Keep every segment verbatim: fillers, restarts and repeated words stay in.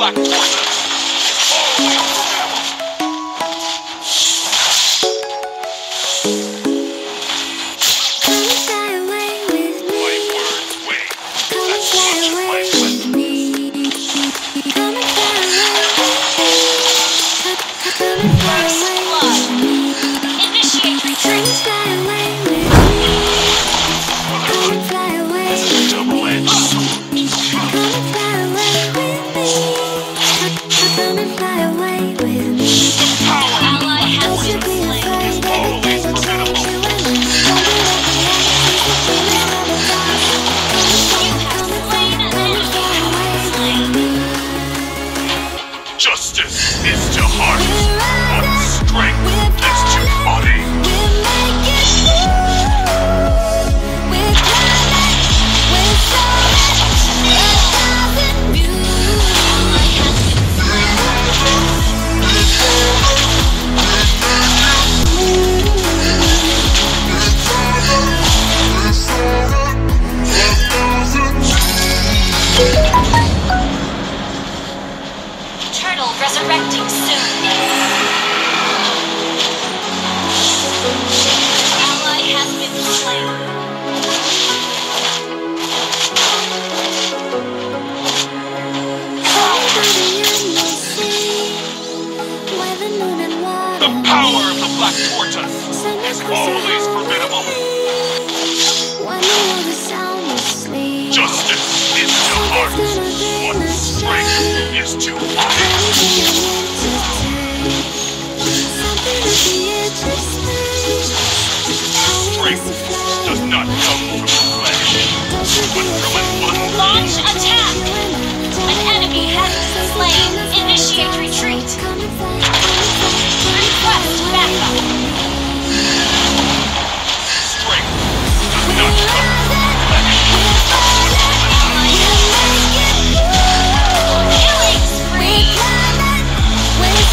like a poison. Justice is to heart, but strength is to body. We'll make it through. We're coming, we're soaring, a thousand views. Resurrecting soon. Ally has been slain. The power of the Black Tortoise is always formidable. Justice is to hearts what strength is to body. Strength does not come from the flesh, but from an unbelief. Launch attack! An enemy has been slain. Initiate retreat. Request backup. Strength does not come from the flesh, but killing spree! Killing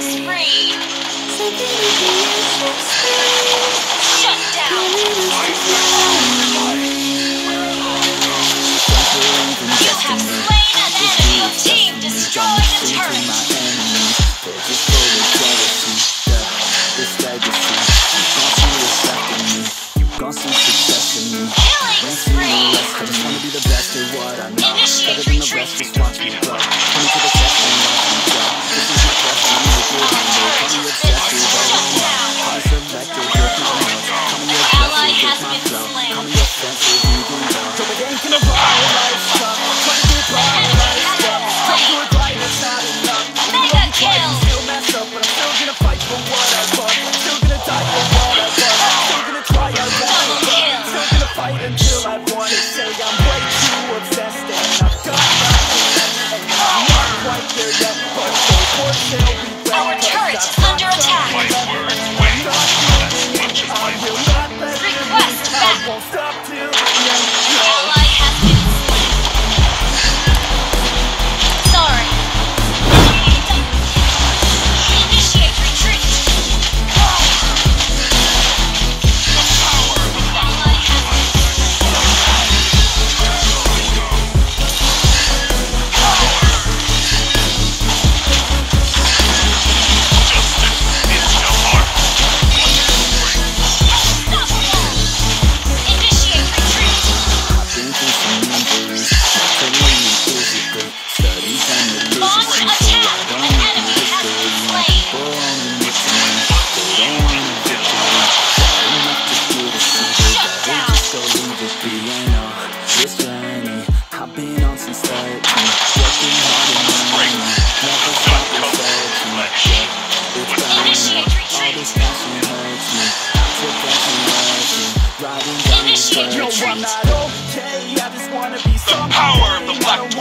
spree! Shut down! You have slain an enemy! Team destroyed a turret! Killing spree! Initiate retreat! Until I wanna say I'm way too obsessed and I've done my thing.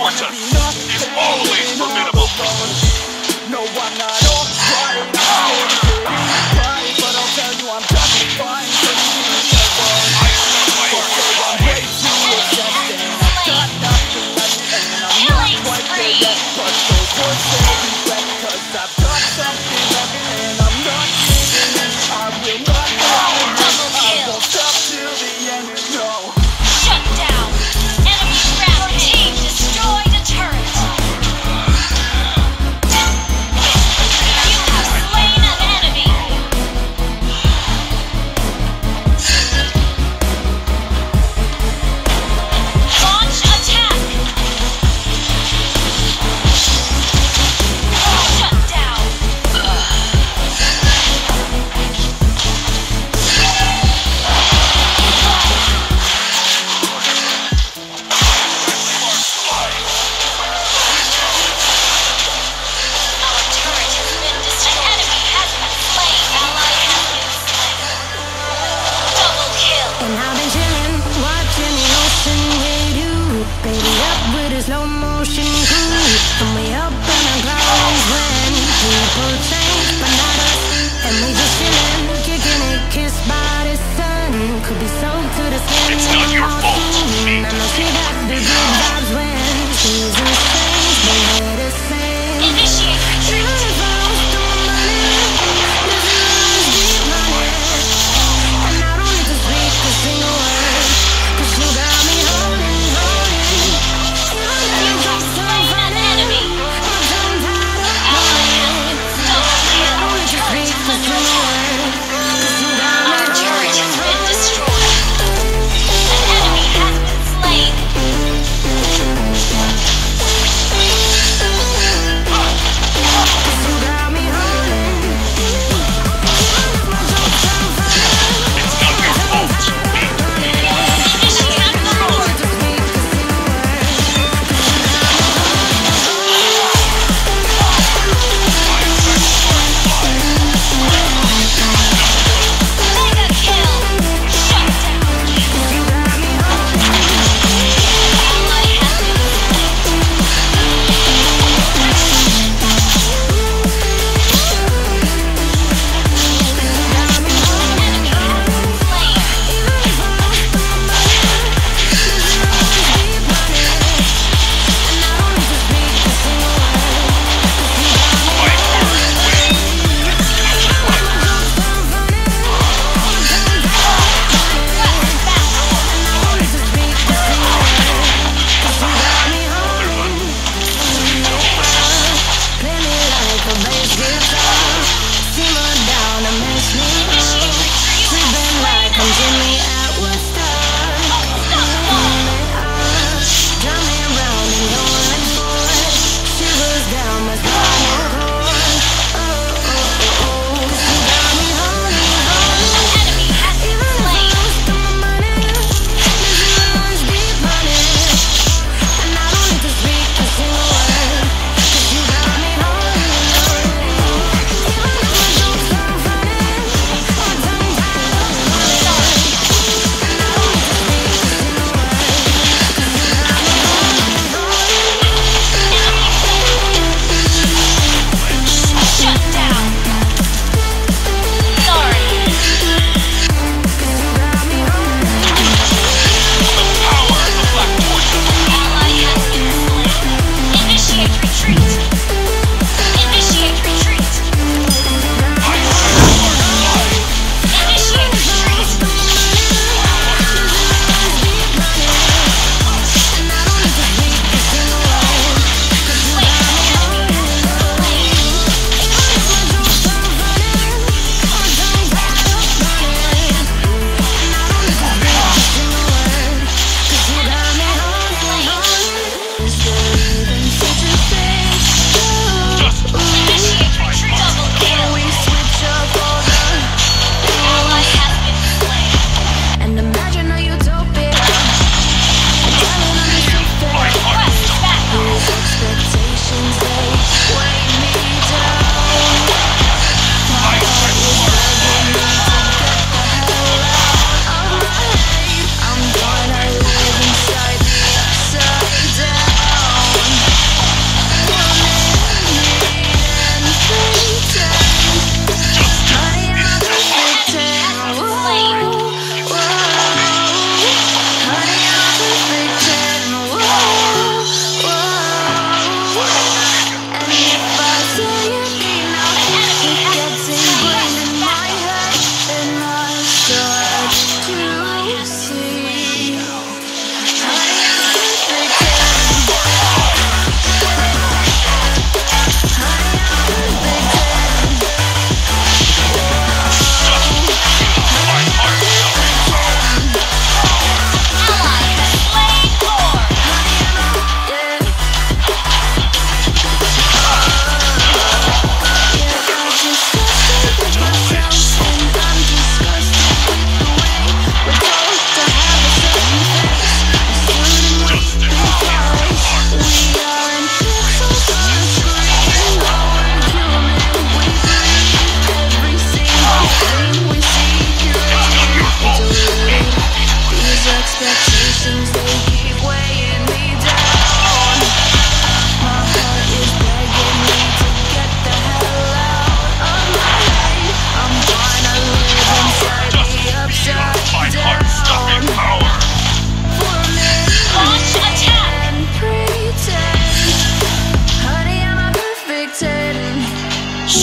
water is always formidable. No, I'm not all right. Power. But I'll tell you I'm just fine. I said my word. I'm way too accepting. I've got nothing left and I'm not quite there yet. But those words will be wet, cause I've got something left and I'm not giving in. I will not turn.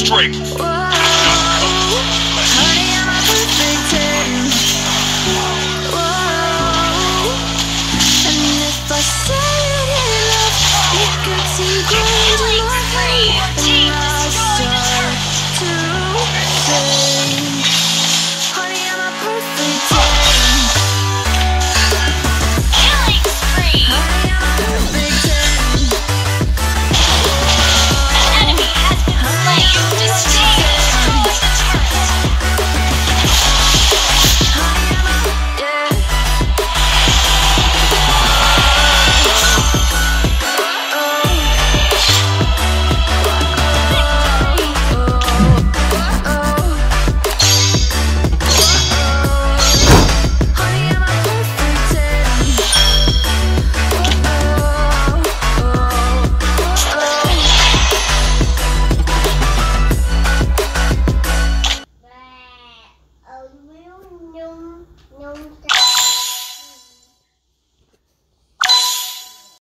strength.